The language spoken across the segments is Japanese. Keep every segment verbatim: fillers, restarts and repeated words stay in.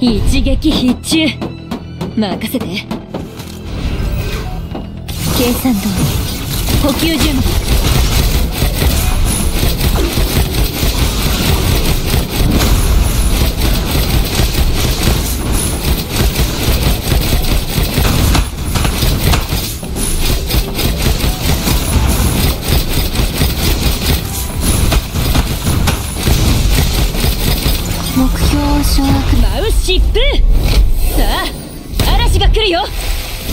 一撃必中。任せて。計算通り。補給準備。 疾風！さあ、嵐が来るよ。さ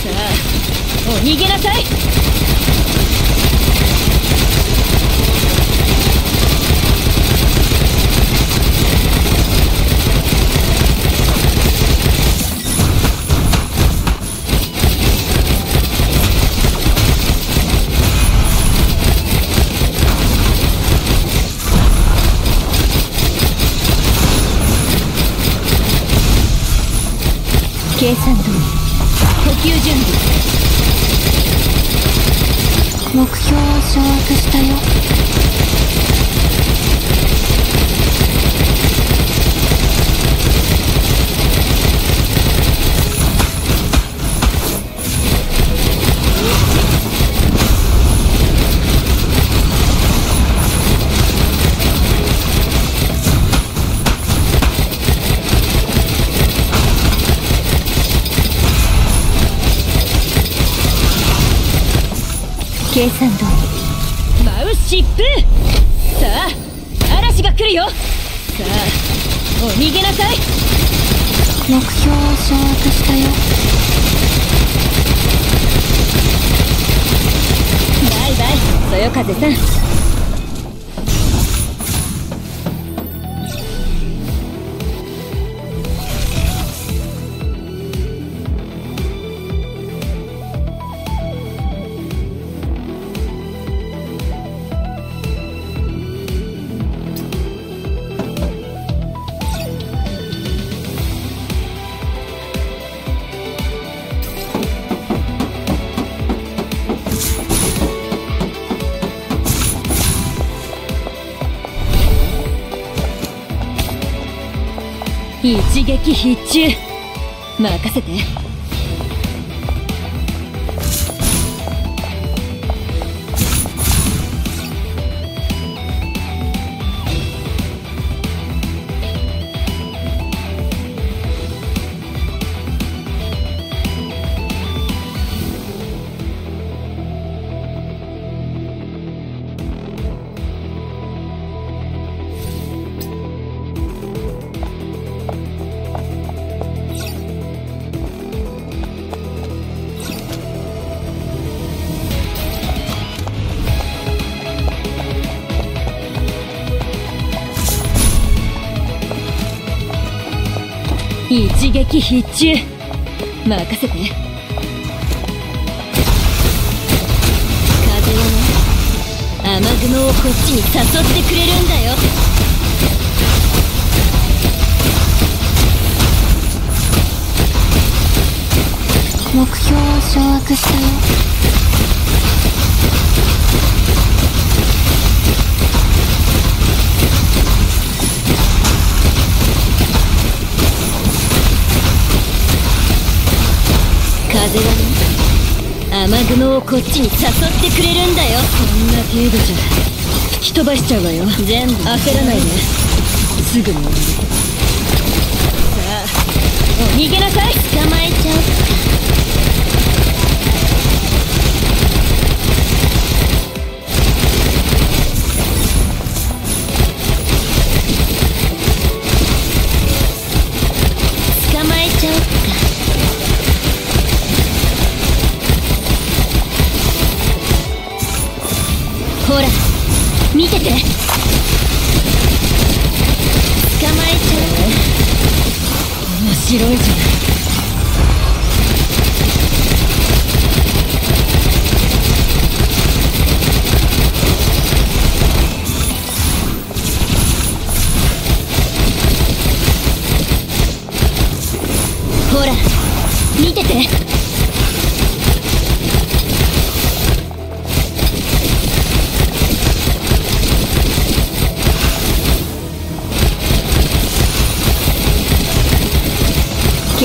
あ、お逃げなさい。計算通り。補給準備。目標を掌握したよ。計算通り。舞う疾風！さあ、嵐が来るよ。さあ、お逃げなさい。目標を掌握したよ。バイバイ、そよ風さん。一撃必中。任せて。一撃必中。任せて。風はね、雨雲をこっちに誘ってくれるんだよ。目標を掌握したよ。 風はね、雨雲をこっちに誘ってくれるんだよ。そんな程度じゃ吹き飛ばしちゃうわよ。全部焦らないで、すぐに終わる。さあ、お逃げなさい。捕まえちゃおっか。捕まえちゃおっか。 ほら、見てて。捕まえちゃう。面白いじゃない。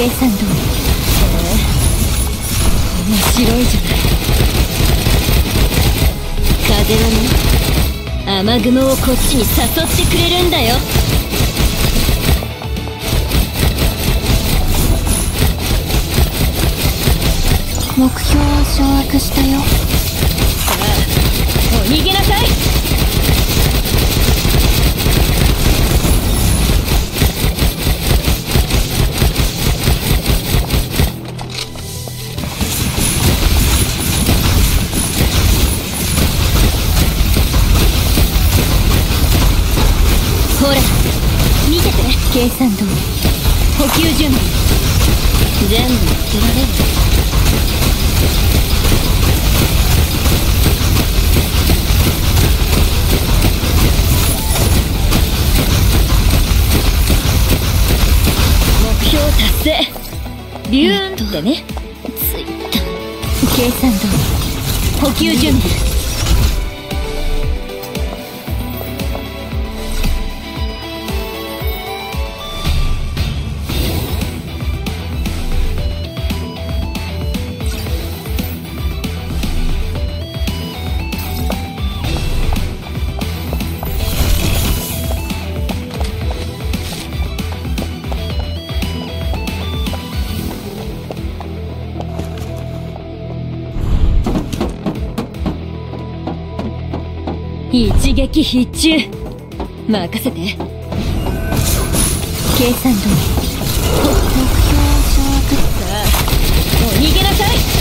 計算通り。面白いじゃない。風はね、雨雲をこっちに誘ってくれるんだよ。目標を掌握したよ。さあ、お逃げなさい。 計算通り。補給準備。全部受けられる。目標達成。ビューンってね。ついた。計算通り。補給準備。 一撃必中。任せて。計算通り。目標を掌握。さあ、お逃げなさい。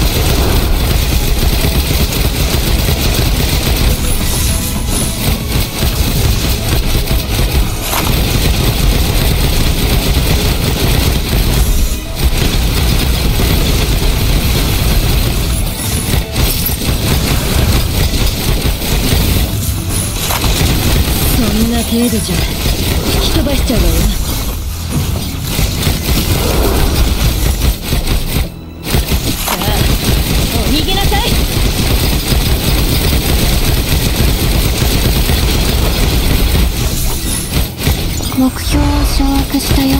程度じゃ引き飛ばしちゃうわよ。さあ、お逃げなさい。目標を掌握したよ。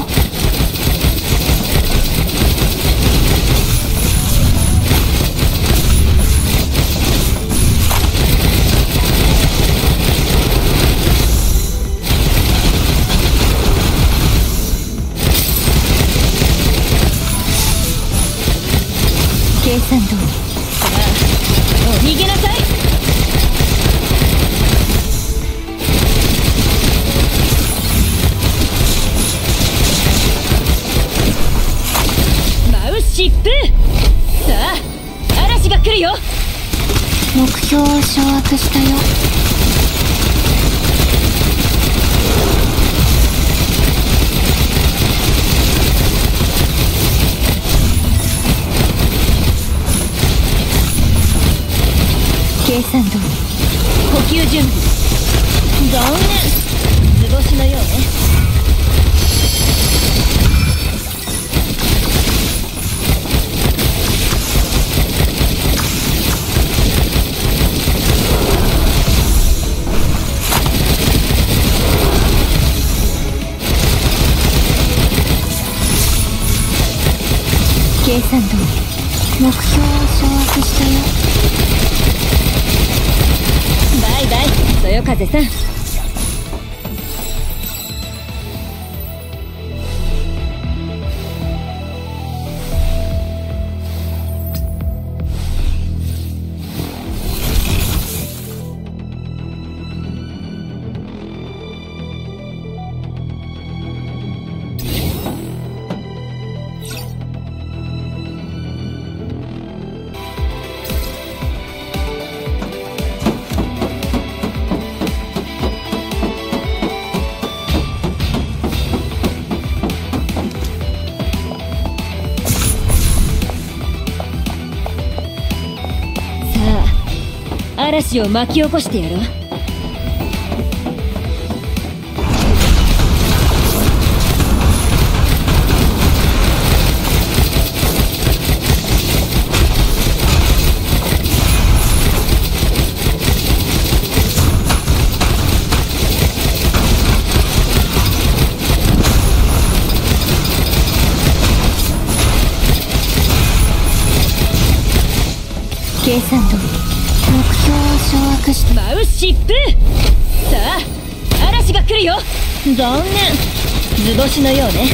したよ。計算通り。補給準備。残念。図星のようね。 計算通り。目標を掌握したよ。バイバイ、豊風さん。嵐を巻き起こしてやろう。 目計算度目標を掌握して舞う疾風。さあ嵐が来るよ。残念、図星のようね。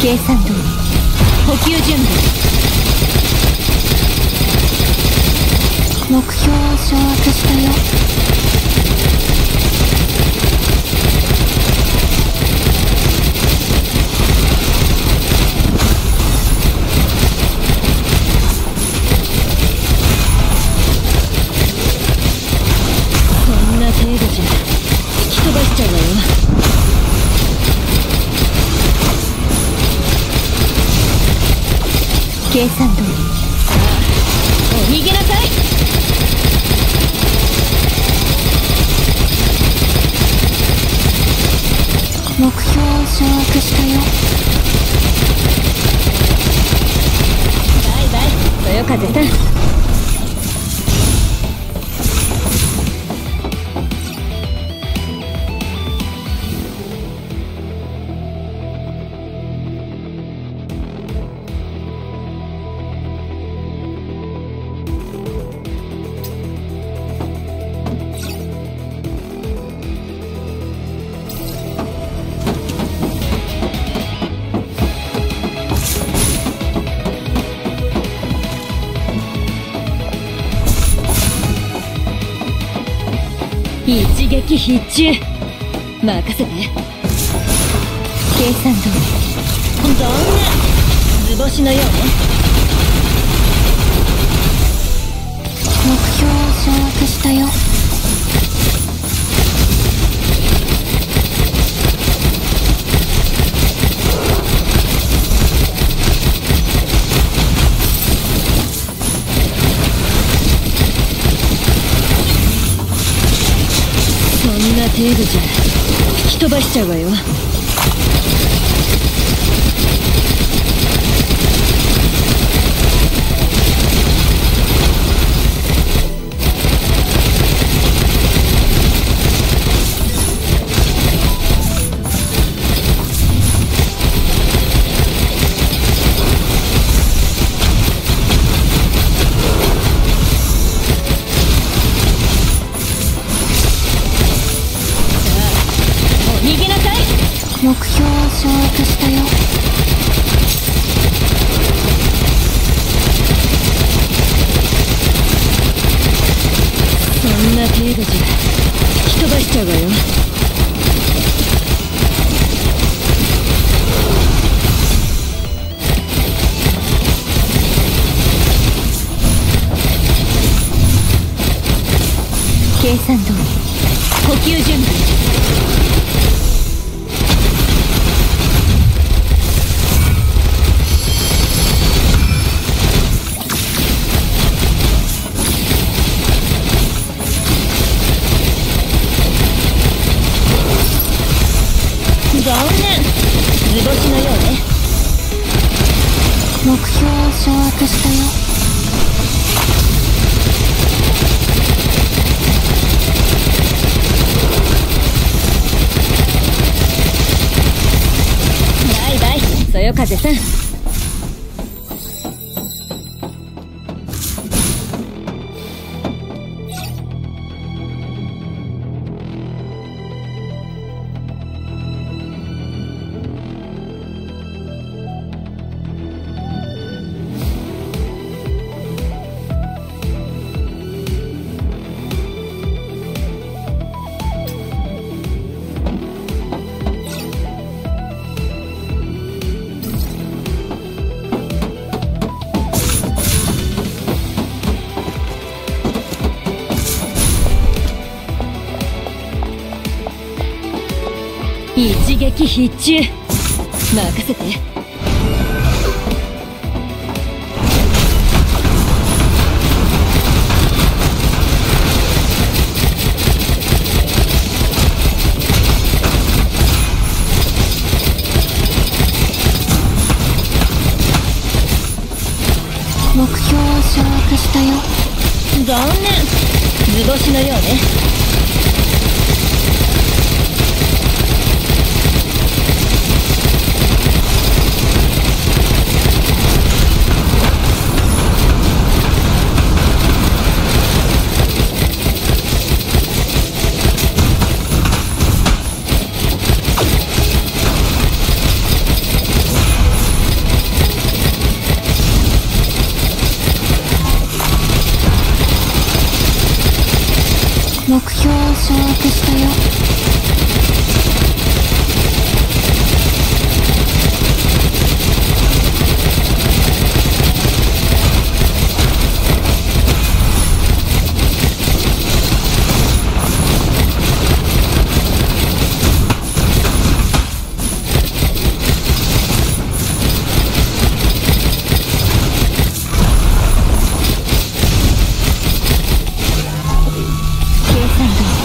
計算通り補給準備。目標を掌握したよ。こんな程度じゃ突き飛ばしちゃうわよ。計算通り。お逃げなさい。目標を掌握したよ。バイバイ、そよ風さん。一撃必中、任せて。計算通り。どんな図星のようね。目標を掌握したよ。程度じゃ吹き飛ばしちゃうわよ。目標を掌握したよ。そんな程度じゃ吹き飛ばしちゃうわよ。計算通り。補給準備。残念、図星のようね。目標を掌握したよ。バイバイ、そよ風さん。一撃必中、任せて。図星のようね。 目標を掌握したよ。目標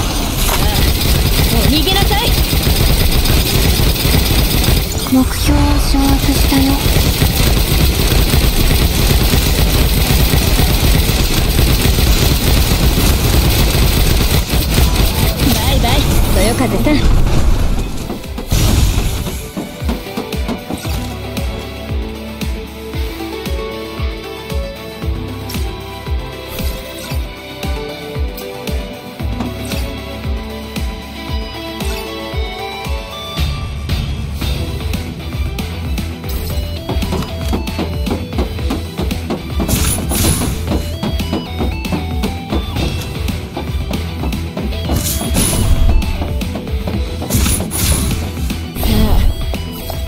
を掌握したよ。バイバイ、豊風さん。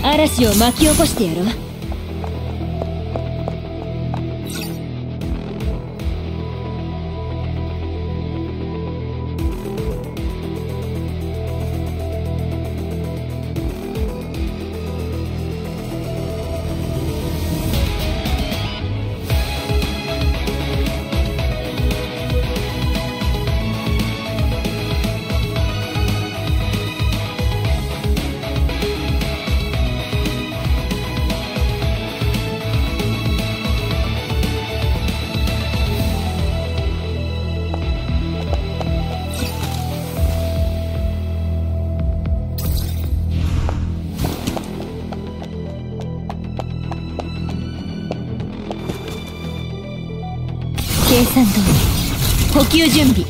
嵐を巻き起こしてやろう。 サンド、補給準備。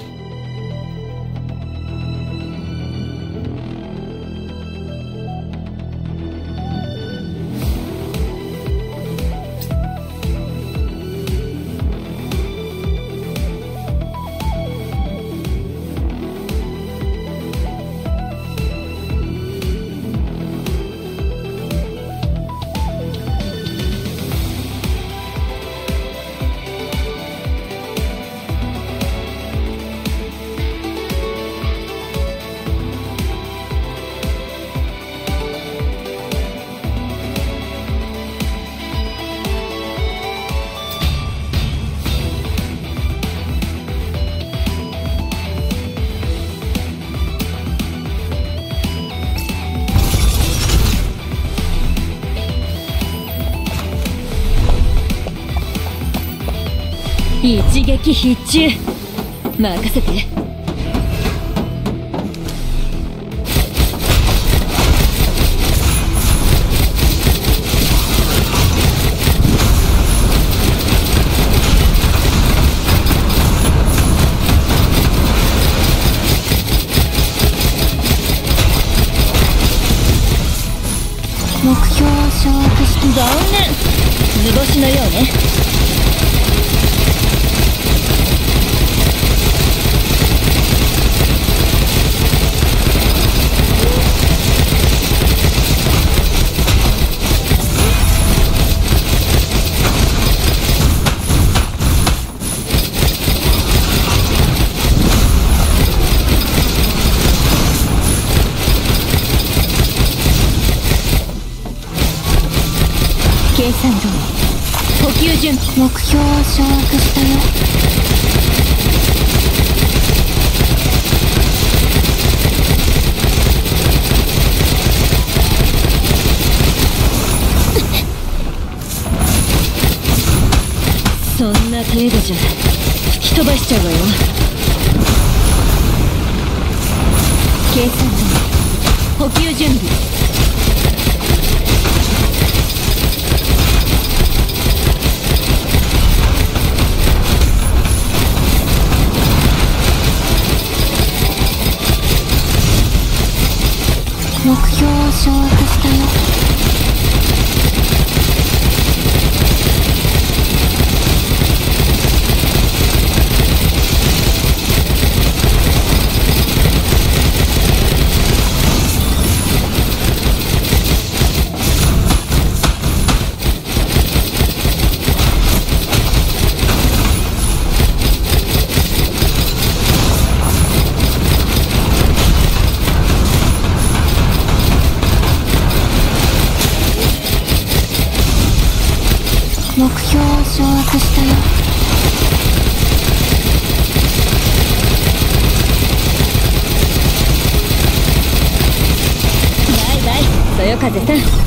一撃必中、任せて。目標を掌握して残念、図星のようね。 サンド、補給準備。目標を掌握したよ。そんな程度じゃ吹き飛ばしちゃうわよ。計算止め補給準備。目標を掌握したよ。 目標を掌握したよ。バイバイ、そよ風さん。